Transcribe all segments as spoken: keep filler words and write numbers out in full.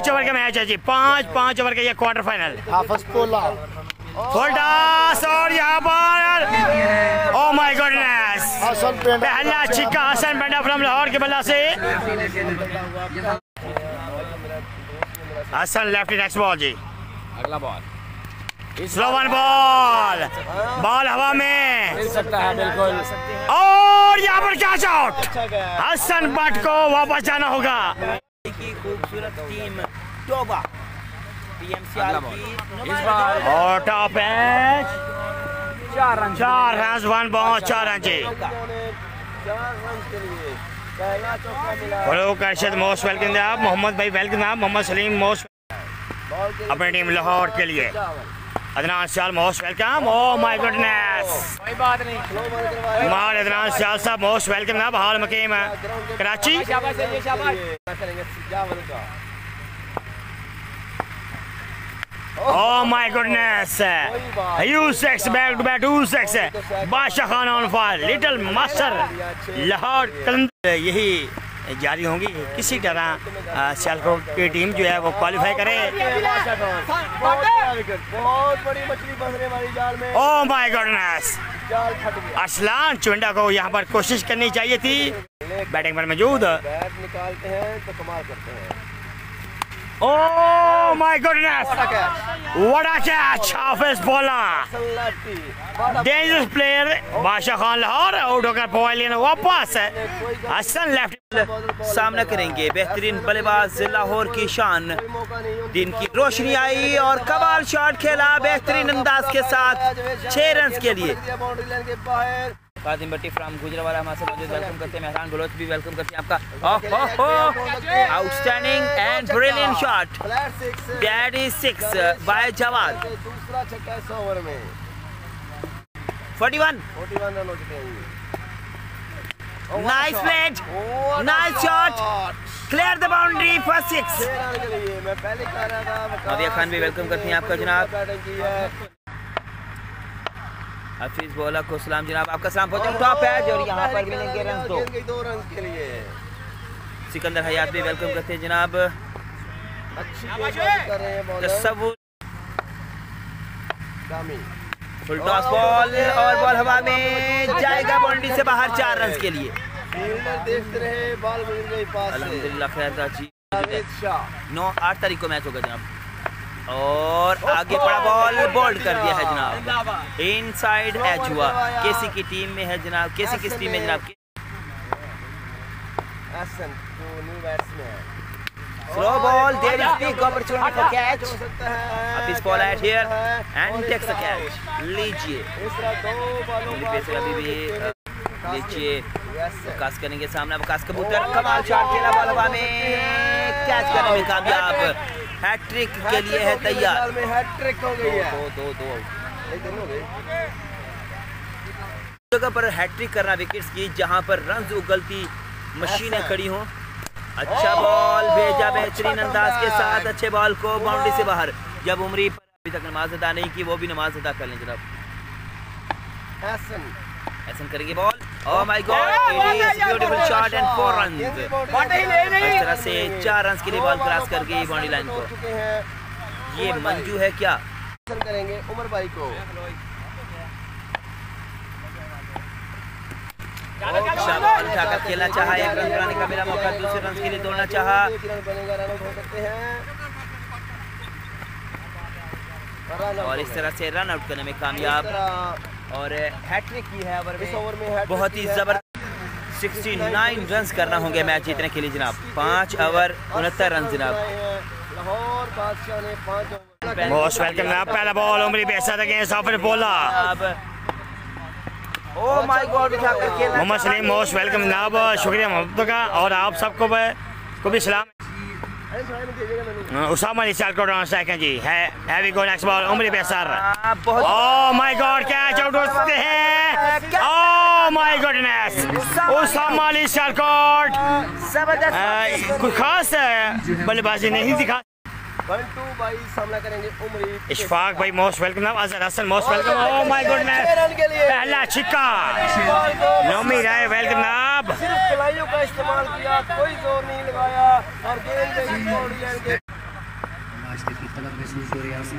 पाँच ओवर का मैच है जी, पाँच पाँच ओवर का ये क्वार्टर फाइनल। हाफिज पोला और यहाँ पर ओह माय गॉडनेस, पहला छिक्का हसन बंडा फ्रॉम लाहौर के बल्ला से। हसन लेफ्टी नेक्स्ट बॉल जी, अगला ball slow one ball, ball हवा में सकता है बिल्कुल, और यहाँ पर कैच आउट। हसन भट्ट को वापस जाना होगा। खूबसूरत टीम टोबा इस बार और टॉप है चार रन, चार रन वन बॉल चार रन जी। हेलो कर्शद मोस्ट वेलकम आप, मोहम्मद भाई वेलकम आप, मोहम्मद सलीम मोस्ट अपनी टीम लाहौर के लिए, Adnan Sial most welcome. Oh my goodness, कोई बात नहीं मार अदनान सियाल साहब मोस्ट वेलकम ना, हाल मकीम है Karachi. Oh my goodness, you six back to back, two six Badshah Khan on fire, little master Lahore Qalandar. यही जारी होंगी, किसी तरह सियालकोट की टीम जो है वो क्वालिफाई करे। Oh my goodness, Arsalan Chunda को यहाँ पर कोशिश करनी चाहिए थी, बैटिंग पर मौजूद। Oh my goodness, what a catch Hafiz Pola, dangerous player Badshah Khan Lahore out होकर पॉइंट वापस हसन लेफ्ट। सामना करेंगे बेहतरीन बल्लेबाज लाहौर की शान, दिन की रोशनी आई और कमाल शॉट खेला बेहतरीन अंदाज के साथ छह रन के लिए। कादिम बट्टी फ्रॉम गुजरावाला हमारे साथ मौजूद, वेलकम करते हैं। मेहरान बलोच भी वेलकम करते हैं आपका। Outstanding and brilliant shot, that is six by Jawad. दूसरा छक्का इस ओवर में इकतालीस इकतालीस रन हो चुके हैं। Nice play, nice shot, clear the boundary for six. Nadia Khan भी वेलकम करती हैं आपका जनाब। हफीज पोला को सलाम जनाब, आपका सलाम पहुंचा। टॉप है जो यहाँ पर मिलेंगे रन दो रन के लिए। सिकंदर हयात भी वेलकम करते हैं जनाब। अच्छी फुल टॉस बॉल और बॉल हवा में जाएगा बाउंड्री से बाहर, चार रन के लिए। देखते रहे बॉल पास, अल्हम्दुलिल्लाह खैर था जी। नौ आठ तारीख को मैच होगा जनाब, और आगे बड़ा बॉल बोल्ड कर दिया है जनाब, इनसाइड एज हुआ। केसी की टीम में है जनाब, केसी किस टीम में जनाब? Slow ball, there is big opportunity for catch. Hafeez Pola at here and takes the catch. लीजिए लीजिए वकास करेंगे सामना। वकास कबूतर कमाल शॉट खेला, बॉल हवा में कैच करने में कामयाब, हैट्रिक के लिए है तैयार। दो दो दो जगह पर हैट्रिक करना विकेट्स की, जहां पर रन उगलती मशीनें खड़ी हों। अच्छा बॉल भेजा बेहतरीन अंदाज के साथ, अच्छे बॉल को बाउंड्री से बाहर। जब उमरी पर अभी तक नमाज अदा नहीं की, वो भी नमाज अदा कर लें जनाब। एसन एसन करेंगे ball, oh my god it is beautiful shot and four run. इस तरह से चार रन के लिए बॉल क्रॉस कर गई बाउंड्री लाइन को। ये मंजू है क्या? करेंगे उमर भाई को। अच्छा बॉल उठाकर खेलना चाहा, एक रन बनाने का मेरा मौका, दूसरे रन के लिए दौड़ना चाहा। और इस तरह से रन आउट करने में कामयाब, और हैट्रिक की है ओवर में। बहुत ही जबरदस्त उनहत्तर रन करना होंगे मैच जीतने के लिए जनाब, पाँच ओवर उनहत्तर रन जनाब। पहला ball Umri Pola, oh my god उठाकर खेलना। मोहम्मद सलीम मोस्ट वेलकम जनाब, शुक्रिया मोहब्बत का, और आप सबको को भी सलाम। उसामा अली सियालकोट ऑन स्ट्राइक है जी, heavy go next ball Umri pacer. Oh my god catch out होते हैं, oh my goodness Usama Ali Sialkot. कुछ खास बल्लेबाजी नहीं दिखा। बंटू भाई सामना करेंगे उमरी। इशफाक भाई मोस्ट वेलकम नाम, Azhar Hasan most welcome. Oh my goodness पहला छिक्का, नौमी राय वेलकम नाम। सिर्फ खिलाड़ियों का इस्तेमाल किया, कोई जोर नहीं लगाया और गेंद आज की तलब महसूस हो रही है उसको।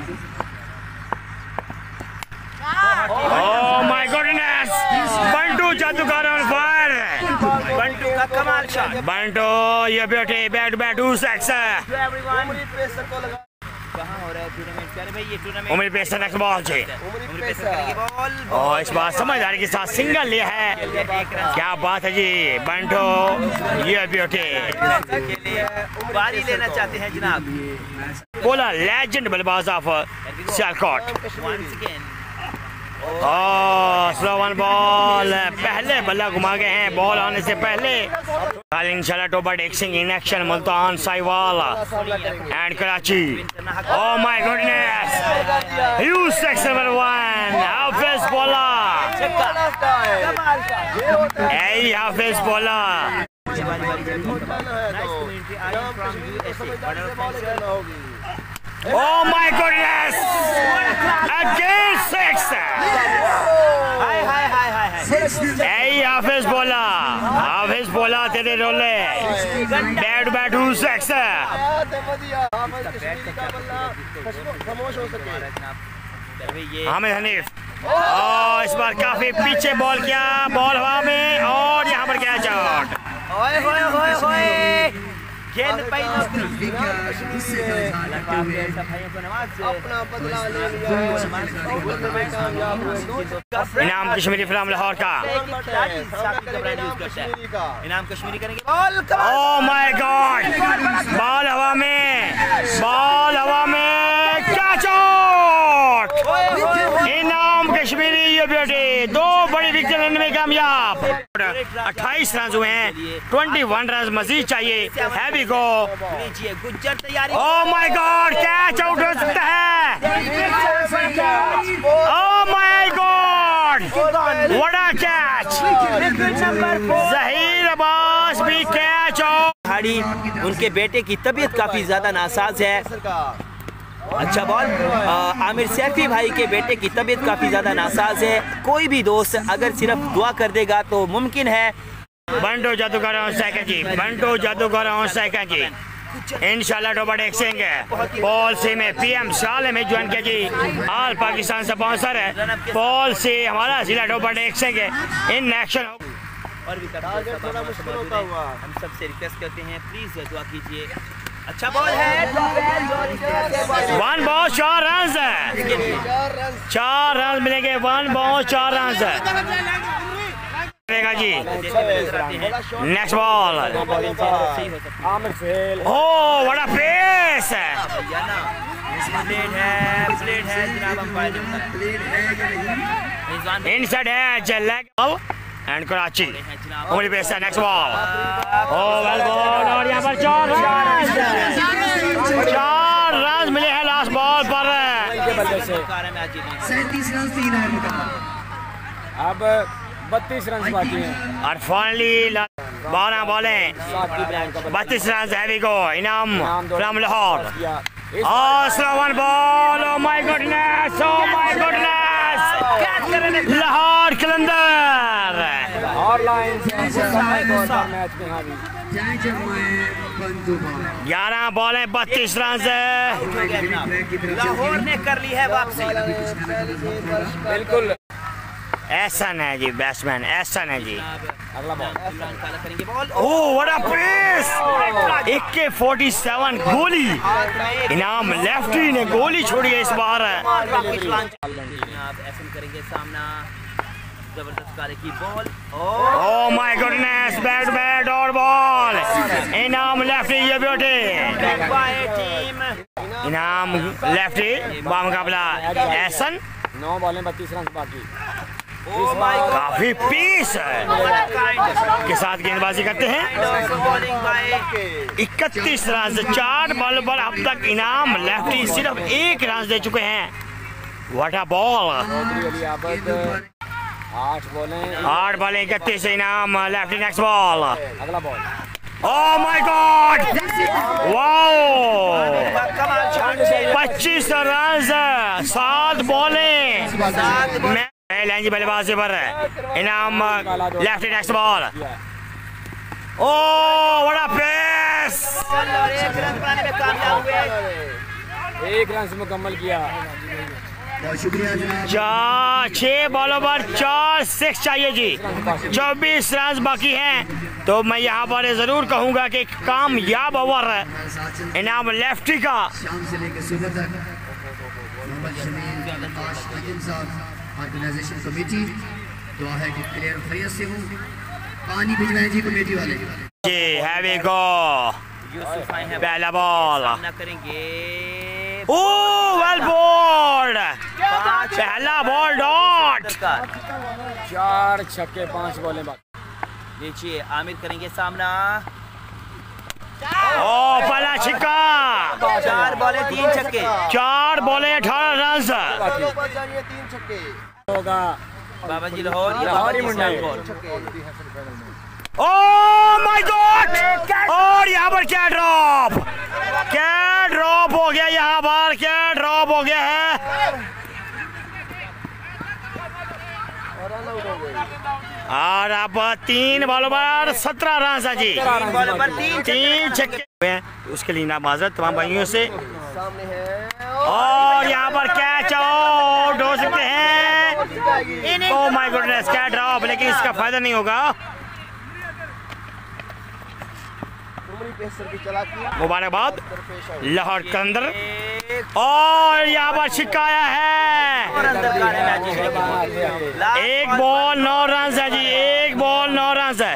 ओह माय गॉडनेस, बंटू जादूगर ऑन फायर है। बंटू का कमाल शॉट। बंटू ये बेटे बैट बैट टू सिक्स है। उमरी पेसर को लगा। कहां हो रहा है टूर्नामेंट? अरे भाई ये tournament Umri pacer next ball जी। उमरी पेसर की बॉल। ओह इस बार समझदारी के साथ सिंगल लिया है। क्या बात है जी बंटू, ये बेटे बारी लेना चाहते हैं जनाब। पोला लेजेंड बल्लेबाज of Sialkot. Oh slow one ball, पहले बल्ला घुमा गए हैं बॉल आने से पहले। In action Multan Sahiwal and Karachi. Oh my goodness, huge six number one Hafiz Pola. ए Hafiz Pola Oh my goodness! Again six. Hi hi hi hi hi. Hey Hafiz Pola, Hafiz Pola तेरे रोले. Bad bad two six. Hamid Hanif. ओह इस बार काफी पीछे बॉल किया, ball हवा में और यहाँ पर क्या शॉट। ओए ओए ओए ओए गेंद पाई ना अपना बदला ले लिया। इनाम कश्मीरी फिल्म लाहौर का। इनाम कश्मीरी करेंगे ball. Oh my god, ball हवा में, बॉल हवा में क्या शॉट। इनाम कश्मीरी ये बेटे दो बड़ी विकेट लेने में कामयाब। अट्ठाईस रन हुए हैं, इक्कीस रन मजीद चाहिए। Heavy go. गुज्जर तैयारी। Oh my god catch out हो सकता है। Oh my god what a catch. Zaheer Abbas भी कैच आउट। हाड़ी उनके बेटे की तबीयत काफी ज्यादा नासाज है। अच्छा बॉल, आमिर सैफी भाई के बेटे की तबीयत काफ़ी ज़्यादा नासाज है। कोई भी दोस्त अगर सिर्फ दुआ कर देगा तो मुमकिन है। बंटू जादूगर और सैका जी, बंटू जादूगर और सैका जी इंशाल्लाह डोबा देखेंगे। बॉल से में पीएम साले में ज्वाइन किया जी, आल पाकिस्तान स्पॉन्सर है। बॉल से हमारा जिला डोबा देखेंगे इन एक्शन। और भी हम सबसे रिक्वेस्ट करते हैं प्लीज़ दुआ कीजिए। अच्छा बॉल है, वन बॉल चार रन है, चार रन मिलेंगे। वन बॉल चार रन है जी। Next ball. ओ बड़ा पेस है, इनसाइड है leg and Karachi. Umri pacer next ball. Oh well ball और यहाँ पर चार रन, चार रन मिले हैं लास्ट बॉल पर। अब बत्तीस रन बाकी हैं और फाइनली बारह बॉलें बत्तीस run. Heavy go Inam from Lahore. Oh slow one ball. Oh my goodness, oh my goodness Lahore Qalandar. ग्यारह बॉलें बत्तीस रन से लाहौर ने कर ली है वापसी। बिल्कुल एहसन है जी, बैट्समैन एहसन है जी। अगला ball. Oh what a pace, एक के सैंतालीस गोली। इनाम लेफ्टी ने गोली छोड़ी है इस बार। करेंगे सामना जबरदस्त कार्य की ball. Oh my goodness, bat bat और बॉल। इनाम लेफ्टी ये बेटे इनाम लेफ्टी मुकाबला एहसन। नौ बॉलें बत्तीस रन बाकी। काफी पीस के साथ गेंदबाजी करते हैं। इकतीस रन से चार बॉल पर अब तक इनाम लेफ्टी सिर्फ एक रन दे चुके हैं। What a ball. आठ बॉलें आठ बॉलें इकतीस इनाम लेफ्टी। Next ball. अगला ball. Oh my god wow, पच्चीस रन सात बॉलें जी बल्लेबाजी पर Inam lefty. Next ball. Oh what a pace, एक रन से मुकम्मल किया। चार छः बॉलों पर चार सिक्स चाहिए जी, चौबीस रन बाकी हैं। तो मैं यहाँ पर ज़रूर कहूँगा कि कामयाब ओवर है इनाम लेफ्टी का। दुआ है कि प्लेयर खैरियत से हो, पानी भिजवाएं जी कमेटी वाले जी। हैव ए गो, पहला बॉल, ओ वेल बॉल्ड, पहला बॉल डॉट, चार छक्के पांच बॉलें बाकी। देखिए आमिर करेंगे सामना, ओ पहला छक्का, चार बॉलें तीन छक्के, चार बॉलें अठारह रन होगा। बाबा जी लाहौर लाहौरी मुंडा, ओ माय गॉड, और यहाँ पर क्या ड्रॉप, क्या ड्रॉप हो गया यहाँ पर, क्या ड्रॉप हो गया है। और अब तीन बॉलों पर सत्रह रन है जी, तीन बॉलों पर तीन तीन छक्के, उसके लिए ना माजरत तमाम भाइयों से। और यहाँ पर कैच आउट हो सकते हैं। ओह माय गुडनेस, क्या ड्रॉप, लेकिन इसका फायदा नहीं होगा। मुबारकबाद लाहौर कलंदर, और यहाँ पर शिकाया है। एक बॉल नौ रन है जी, एक बॉल नौ रन है।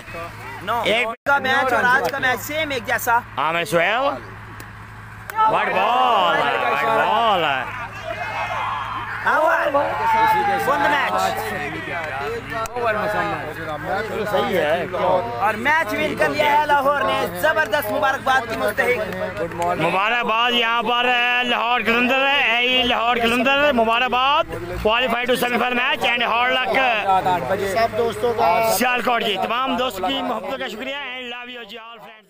एक का मैच और आज का मैच सेम एक जैसा। Aamir Sohail, what ball, what ball है। सही है और मैच विन कर लिया है लाहौर ने, जबरदस्त मुबारकबाद की मुस्तहिक। मुबारकबाद यहाँ पर लाहौर कलंदर है, लाहौर कलंदर मुबारकबाद, qualified to semifinal match and hard luck. सब दोस्तों का, सियालकोट जी तमाम दोस्तों की मोहब्बत का शुक्रिया and love you ji all friends.